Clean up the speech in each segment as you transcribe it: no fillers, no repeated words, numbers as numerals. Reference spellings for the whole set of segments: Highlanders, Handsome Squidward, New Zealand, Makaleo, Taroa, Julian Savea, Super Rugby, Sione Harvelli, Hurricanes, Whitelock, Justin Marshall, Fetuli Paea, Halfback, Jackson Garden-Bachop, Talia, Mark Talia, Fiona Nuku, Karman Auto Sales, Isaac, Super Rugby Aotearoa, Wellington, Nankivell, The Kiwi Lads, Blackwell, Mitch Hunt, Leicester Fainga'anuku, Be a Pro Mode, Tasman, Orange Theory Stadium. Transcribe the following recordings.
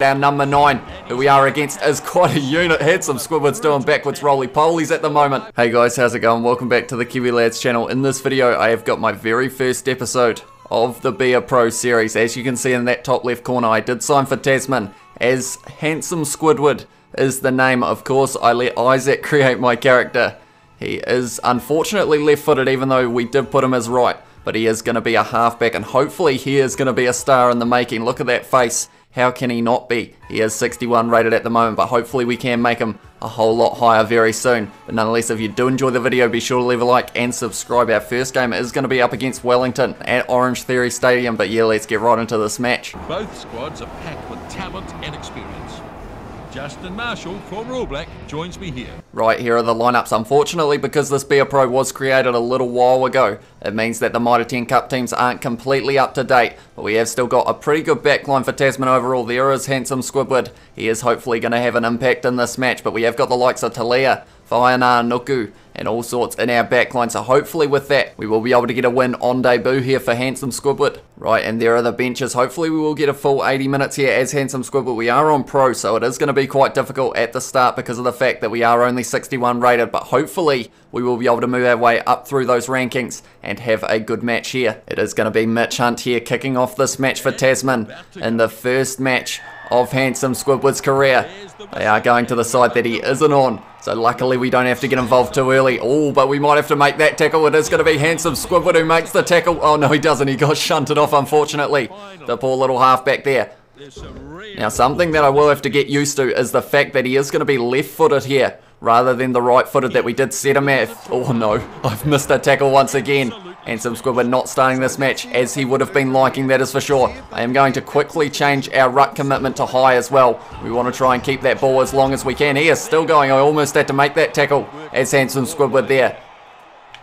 Our number 9, who we are against, is quite a unit. Handsome Squidward's doing backwards roly-polies at the moment. Hey guys, how's it going? Welcome back to the Kiwi Lads channel. In this video, I have got my very first episode of the Be a Pro series. As you can see in that top left corner, I did sign for Tasman as Handsome Squidward is the name. Of course, I let Isaac create my character. He is unfortunately left-footed, even though we did put him as right. But he is going to be a halfback, and hopefully he is going to be a star in the making. Look at that face. How can he not be? He is 61 rated at the moment, but hopefully we can make him a whole lot higher very soon. But nonetheless, if you do enjoy the video, be sure to leave a like and subscribe. Our first game is going to be up against Wellington at Orange Theory Stadium. But yeah, let's get right into this match. Both squads are packed with talent and experience. Justin Marshall for Rob Black joins me here. Right, here are the lineups. Unfortunately, because this Be a Pro was created a little while ago, it means that the Mitre 10 Cup teams aren't completely up to date, but we have still got a pretty good backline for Tasman overall. There is Handsome Squidward. He is hopefully going to have an impact in this match, but we have got the likes of Talia, Fiona Nuku, and all sorts in our backline, so hopefully with that we will be able to get a win on debut here for Handsome Squidward. Right, and there are the benches. Hopefully we will get a full 80 minutes here as Handsome Squidward. We are on pro, so it is going to be quite difficult at the start because of the fact that we are only 61 rated, but hopefully we will be able to move our way up through those rankings and have a good match here. It is going to be Mitch Hunt here kicking off this match for Tasman in the first match of Handsome Squidward's career. They are going to the side that he isn't on, so luckily we don't have to get involved too early. Oh, but we might have to make that tackle. It is going to be Handsome Squidward who makes the tackle. Oh no, he doesn't. He got shunted off, unfortunately. The poor little halfback there. Now, something that I will have to get used to is the fact that he is going to be left-footed here rather than the right-footed that we did set him at. Oh no, I've missed a tackle once again. Handsome Squidward not starting this match as he would have been liking, that is for sure. I am going to quickly change our ruck commitment to high as well. We want to try and keep that ball as long as we can. He is still going. I almost had to make that tackle as Handsome Squidward there.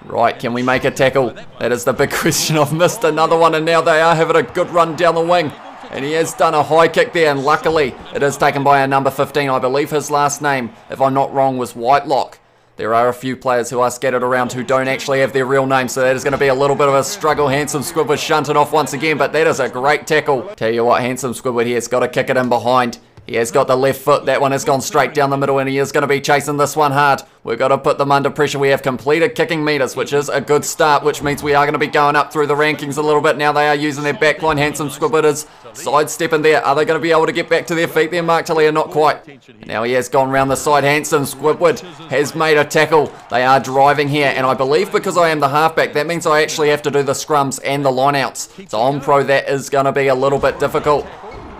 Right, can we make a tackle? That is the big question. I've missed another one, and now they are having a good run down the wing. And he has done a high kick there, and luckily it is taken by our number 15. I believe his last name, if I'm not wrong, was Whitelock. There are a few players who are scattered around who don't actually have their real name, so that is going to be a little bit of a struggle. Handsome Squidward shunted off once again, but that is a great tackle. Tell you what, Handsome Squidward, he has got to kick it in behind. He has got the left foot. That one has gone straight down the middle, and he is going to be chasing this one hard. We've got to put them under pressure. We have completed kicking meters, which is a good start, which means we are going to be going up through the rankings a little bit. Now they are using their backline. Handsome Squidward is sidestepping there. Are they going to be able to get back to their feet there? Mark Talia, not quite. Now he has gone round the side. Handsome Squidward has made a tackle. They are driving here, and I believe because I am the halfback, that means I actually have to do the scrums and the lineouts. So on pro, that is going to be a little bit difficult.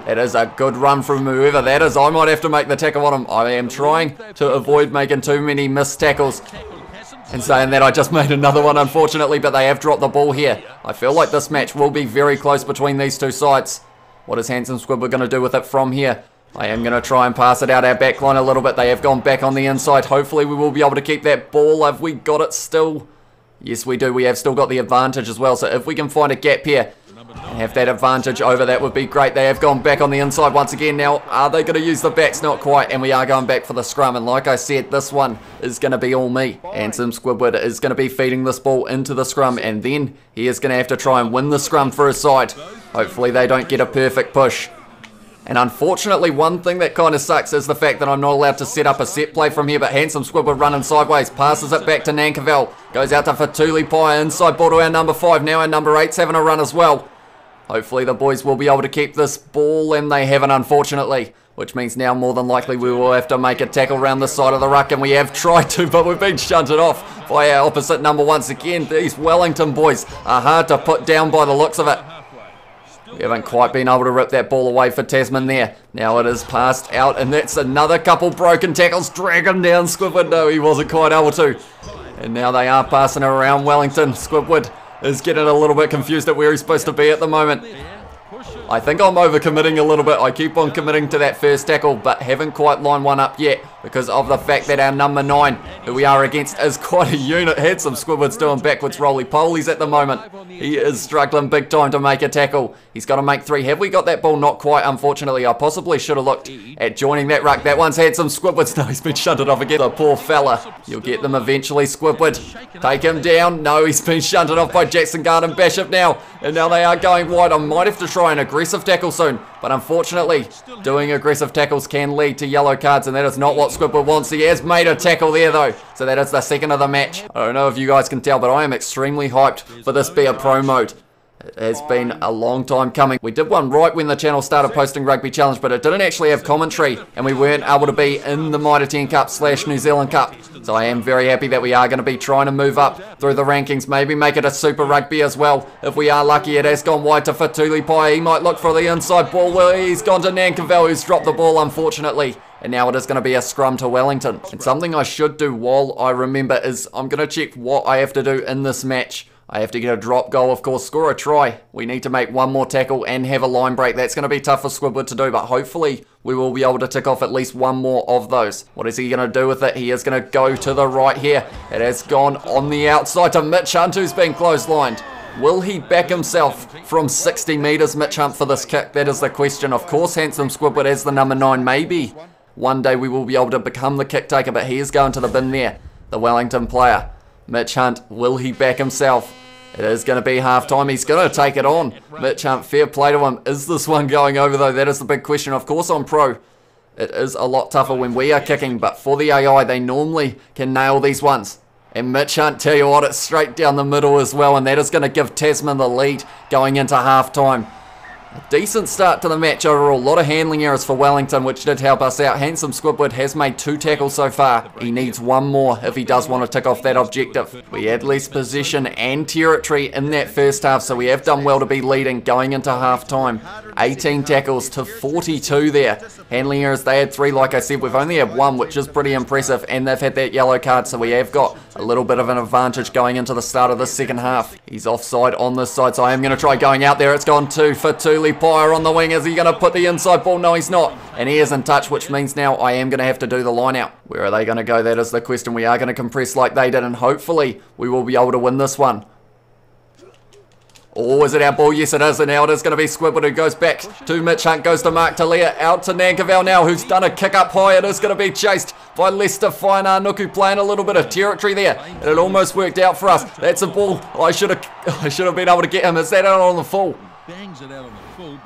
It is a good run from whoever that is. I might have to make the tackle on him. I am trying to avoid making too many missed tackles. And saying that, I just made another one, unfortunately, but they have dropped the ball here. I feel like this match will be very close between these two sides. What is Handsome Squidward going to do with it from here? I am going to try and pass it out our backline a little bit. They have gone back on the inside. Hopefully we will be able to keep that ball. Have we got it still? Yes, we do. We have still got the advantage as well. So if we can find a gap here and have that advantage over, that would be great. They have gone back on the inside once again. Now, are they going to use the backs? Not quite, and we are going back for the scrum, and like I said, this one is going to be all me. Handsome Squidward is going to be feeding this ball into the scrum, and then he is going to have to try and win the scrum for his side. Hopefully they don't get a perfect push. And unfortunately, one thing that kind of sucks is the fact that I'm not allowed to set up a set play from here, but Handsome Squidward running sideways, passes it back to Nankivell, goes out to Fetuli Paea, inside ball to our number 5, now our number 8's having a run as well. Hopefully the boys will be able to keep this ball, and they haven't, unfortunately, which means now more than likely we will have to make a tackle around the side of the ruck, and we have tried to, but we've been shunted off by our opposite number once again. These Wellington boys are hard to put down by the looks of it. We haven't quite been able to rip that ball away for Tasman there. Now it is passed out, and that's another couple broken tackles. Drag him down, Squidward. No, he wasn't quite able to. And now they are passing around Wellington. Squidward is getting a little bit confused at where he's supposed to be at the moment. I think I'm overcommitting a little bit. I keep on committing to that first tackle, but haven't quite lined one up yet because of the fact that our number 9, who we are against, is quite a unit. Handsome Squidward's doing backwards roly-polies at the moment. He is struggling big time to make a tackle. He's got to make 3. Have we got that ball? Not quite, unfortunately. I possibly should have looked at joining that ruck. That one's Handsome Squidward's. No, he's been shunted off again. The poor fella. You'll get them eventually, Squidward. Take him down. No, he's been shunted off by Jackson Garden-Bachop now. And now they are going wide. I might have to try and agree. Aggressive tackle soon. But unfortunately, doing aggressive tackles can lead to yellow cards, and that is not what Squidward wants. He has made a tackle there though, so that is the second of the match. I don't know if you guys can tell, but I am extremely hyped for this Be a Pro Mode. It has been a long time coming. We did one right when the channel started posting Rugby Challenge, but it didn't actually have commentary, and we weren't able to be in the Mitre 10 Cup / New Zealand Cup. So I am very happy that we are going to be trying to move up through the rankings, maybe make it a Super Rugby as well. If we are lucky, it has gone wide to Fetuli Paea. He might look for the inside ball. He's gone to Nankivell, who's dropped the ball, unfortunately. And now it is going to be a scrum to Wellington. And something I should do while I remember is I'm going to check what I have to do in this match. I have to get a drop goal, of course, score a try. We need to make one more tackle and have a line break. That's going to be tough for Squidward to do, but hopefully we will be able to tick off at least one more of those. What is he going to do with it? He is going to go to the right here. It has gone on the outside to Mitch Hunt, who's been clotheslined. Will he back himself from 60 metres, Mitch Hunt, for this kick? That is the question. Of course, Handsome Squidward is the number 9. Maybe one day we will be able to become the kick taker, but he is going to the bin there. The Wellington player, Mitch Hunt, will he back himself? It is going to be half-time. He's going to take it on. Mitch Hunt, fair play to him. Is this one going over, though? That is the big question. Of course, on Pro, it is a lot tougher when we are kicking, but for the AI, they normally can nail these ones. And Mitch Hunt, tell you what, it's straight down the middle as well, and that is going to give Tasman the lead going into half-time. A decent start to the match overall. A lot of handling errors for Wellington, which did help us out. Handsome Squidward has made 2 tackles so far. He needs one more if he does want to tick off that objective. We had less possession and territory in that first half, so we have done well to be leading going into half-time. 18 tackles to 42 there. Handling errors, they had 3, like I said. We've only had 1, which is pretty impressive, and they've had that yellow card, so we have got a little bit of an advantage going into the start of the second half. He's offside on this side, so I am going to try going out there. It's gone 2 for 2. Paea on the wing. Is he going to put the inside ball? No, he's not. And he is in touch, which means now I am going to have to do the line out. Where are they going to go? That is the question. We are going to compress like they did, and hopefully we will be able to win this one. Oh, is it our ball? Yes, it is. And now it is going to be Squidward, who goes back to Mitch Hunt, goes to Mark Talia, out to Nankivell now, who's done a kick up high. It is going to be chased by Leicester Fainga'anuku, playing a little bit of territory there. And it almost worked out for us. That's a ball. I should have been able to get him. Is that out on the full?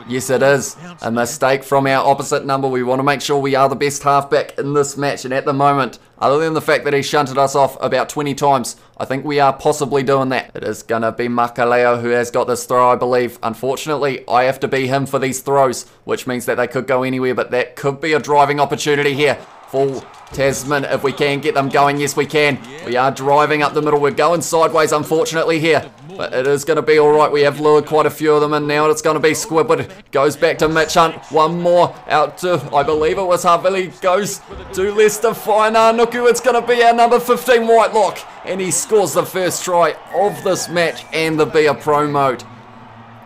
Yes, it is. A mistake from our opposite number. We want to make sure we are the best halfback in this match, and at the moment, other than the fact that he shunted us off about 20 times, I think we are possibly doing that. It is going to be Makaleo who has got this throw, I believe. Unfortunately, I have to be him for these throws, which means that they could go anywhere, but that could be a driving opportunity here for Tasman if we can get them going. Yes, we can. We are driving up the middle. We're going sideways, unfortunately, here. But it is going to be all right. We have lured quite a few of them, and now it's going to be Squidward. Goes back to Mitch Hunt. One more out to, I believe it was Harvelli. Goes to Leicester Fainga'anuku. It's going to be our number 15, Whitelock. And he scores the first try of this match and the Be a Pro Mode.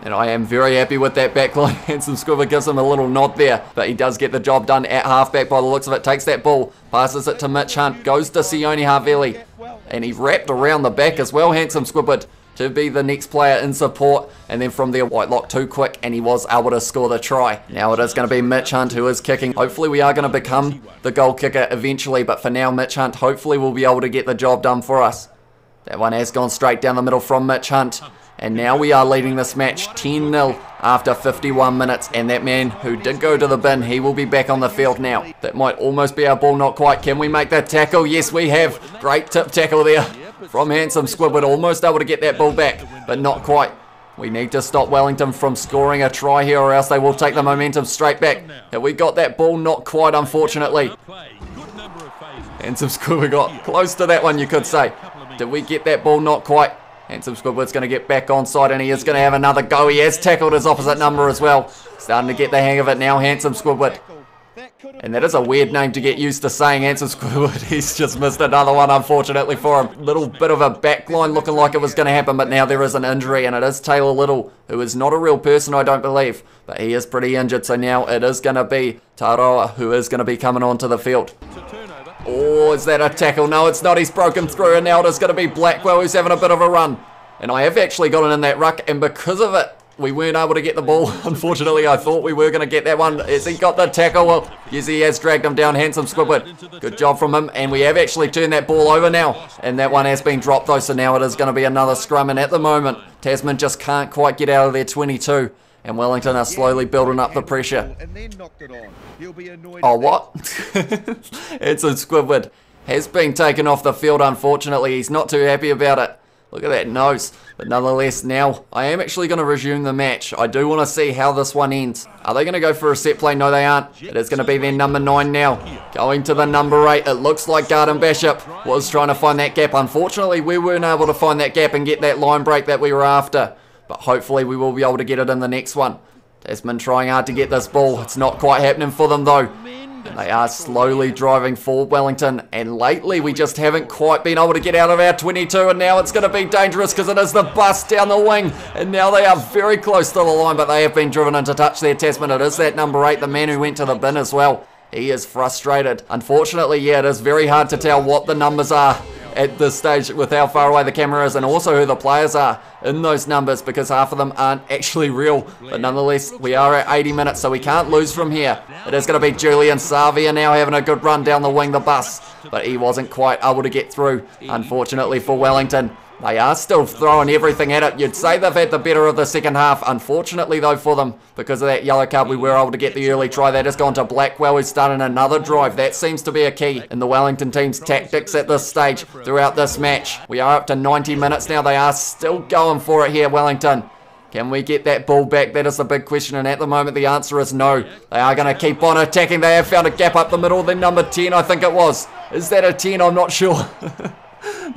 And I am very happy with that backline. Handsome Squidward gives him a little nod there. But he does get the job done at halfback by the looks of it. Takes that ball, passes it to Mitch Hunt. Goes to Sione Harvelli. And he wrapped around the back as well, Handsome Squidward, to be the next player in support. And then from there, Whitelock too quick, and he was able to score the try. Now it is going to be Mitch Hunt who is kicking. Hopefully we are going to become the goal kicker eventually, but for now, Mitch Hunt hopefully will be able to get the job done for us. That one has gone straight down the middle from Mitch Hunt. And now we are leading this match 10-0 after 51 minutes. And that man who did go to the bin, he will be back on the field now. That might almost be our ball, not quite. Can we make that tackle? Yes, we have. Great tip tackle there from Handsome Squidward, almost able to get that ball back, but not quite. We need to stop Wellington from scoring a try here, or else they will take the momentum straight back. Have we got that ball? Not quite, unfortunately. Handsome Squidward got close to that one, you could say. Did we get that ball? Not quite. Handsome Squidward's going to get back onside, and he is going to have another go. He has tackled his opposite number as well. Starting to get the hang of it now, Handsome Squidward. And that is a weird name to get used to saying, Handsome Squidward. He's just missed another one, unfortunately, for him. Little bit of a backline looking like it was going to happen, but now there is an injury, and it is Taylor Little, who is not a real person, I don't believe. But he is pretty injured, so now it is going to be Taroa who is going to be coming onto the field. Oh, is that a tackle? No, it's not. He's broken through, and now it is going to be Blackwell who's having a bit of a run. And I have actually gotten in that ruck, and because of it, we weren't able to get the ball. Unfortunately, I thought we were going to get that one. Has he got the tackle? Well, yes, he has dragged him down, Handsome Squidward. Good job from him, and we have actually turned that ball over now. And that one has been dropped, though, so now it is going to be another scrum. And at the moment, Tasman just can't quite get out of their 22. And Wellington are slowly building up the pressure. Oh, what? It's a Squidward. Has been taken off the field, unfortunately. He's not too happy about it. Look at that nose. But nonetheless, now I am actually going to resume the match. I do want to see how this one ends. Are they going to go for a set play? No, they aren't. It is going to be their number 9 now. Going to the number 8. It looks like Garden-Bachop was trying to find that gap. Unfortunately, we weren't able to find that gap and get that line break that we were after. But hopefully, we will be able to get it in the next one. Tasman trying hard to get this ball. It's not quite happening for them, though. And they are slowly driving forward, Wellington. And lately, we just haven't quite been able to get out of our 22. And now it's going to be dangerous because it is the bust down the wing. And now they are very close to the line, but they have been driven into touch there, Tasman. It is that number 8, the man who went to the bin as well. He is frustrated. Unfortunately, yeah, it is very hard to tell what the numbers are at this stage with how far away the camera is and also who the players are in those numbers because half of them aren't actually real. But nonetheless, we are at 80 minutes, so we can't lose from here. It is going to be Julian Savea now having a good run down the wing, the bus, but he wasn't quite able to get through, unfortunately, for Wellington. They are still throwing everything at it. You'd say they've had the better of the second half. Unfortunately, though, for them, because of that yellow card, we were able to get the early try. That has gone to Blackwell, who's starting another drive. That seems to be a key in the Wellington team's tactics at this stage throughout this match. We are up to 90 minutes now. They are still going for it here, Wellington. Can we get that ball back? That is the big question, and at the moment the answer is no. They are going to keep on attacking. They have found a gap up the middle. The number 10, I think it was. Is that a 10? I'm not sure.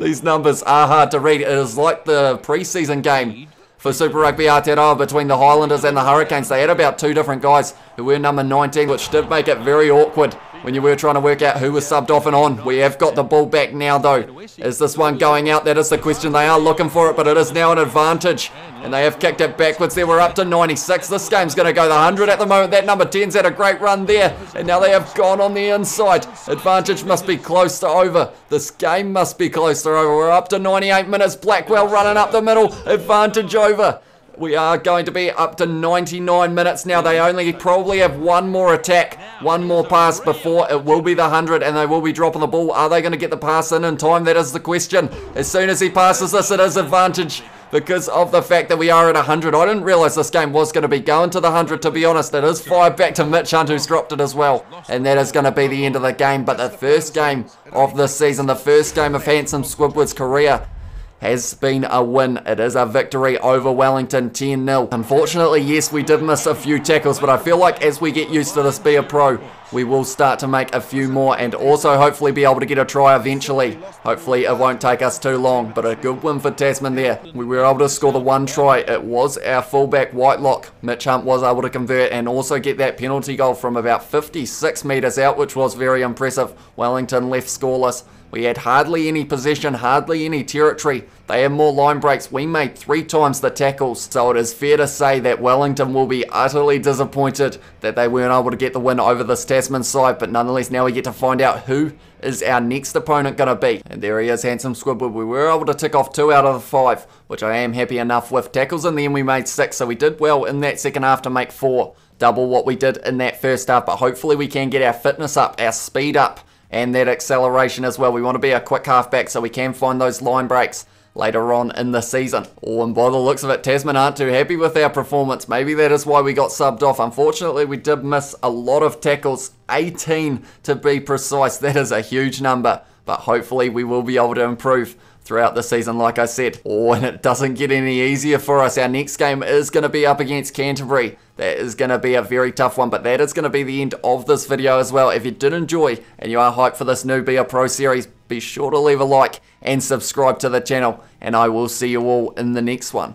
These numbers are hard to read. It is like the preseason game for Super Rugby Aotearoa between the Highlanders and the Hurricanes. They had about 2 different guys who were number 19, which did make it very awkward when you were trying to work out who was subbed off and on. We have got the ball back now, though. Is this one going out? That is the question. They are looking for it, but it is now an advantage. And they have kicked it backwards there. We're up to 96. This game's going to go the 100 at the moment. That number 10's had a great run there. And now they have gone on the inside. Advantage must be close to over. This game must be close to over. We're up to 98 minutes. Blackwell running up the middle. Advantage over. We are going to be up to 99 minutes now. They only probably have one more attack, one more pass before it will be the 100, and they will be dropping the ball. Are they going to get the pass in time? That is the question. As soon as he passes this, it is advantage. Because of the fact that we are at 100. I didn't realise this game was going to be going to the 100, to be honest. It is fired back to Mitch Hunt, who's dropped it as well. And that is going to be the end of the game. But the first game of this season, the first game of Handsome Squidward's career, has been a win. It is a victory over Wellington, 10-0. Unfortunately, yes, we did miss a few tackles, but I feel like as we get used to this Be a Pro, we will start to make a few more and also hopefully be able to get a try eventually. Hopefully it won't take us too long, but a good win for Tasman there. We were able to score the one try. It was our fullback Whitelock. Mitch Hunt was able to convert and also get that penalty goal from about 56 metres out, which was very impressive. Wellington left scoreless. We had hardly any possession, hardly any territory. They had more line breaks. We made 3 times the tackles. So it is fair to say that Wellington will be utterly disappointed that they weren't able to get the win over this Tasman side. But nonetheless, now we get to find out who is our next opponent going to be. And there he is, Handsome Squidward. We were able to tick off 2 out of the 5, which I am happy enough with. Tackles in the end, we made 6. So we did well in that second half to make 4. Double what we did in that first half. But hopefully we can get our fitness up, our speed up, and that acceleration as well. We want to be a quick halfback so we can find those line breaks later on in the season. Oh, and by the looks of it, Tasman aren't too happy with our performance. Maybe that is why we got subbed off. Unfortunately, we did miss a lot of tackles, 18 to be precise. That is a huge number, but hopefully we will be able to improve throughout the season, like I said. Oh, and it doesn't get any easier for us. Our next game is going to be up against Canterbury. That is going to be a very tough one, but that is going to be the end of this video as well. If you did enjoy and you are hyped for this new Be a Pro series, be sure to leave a like and subscribe to the channel, and I will see you all in the next one.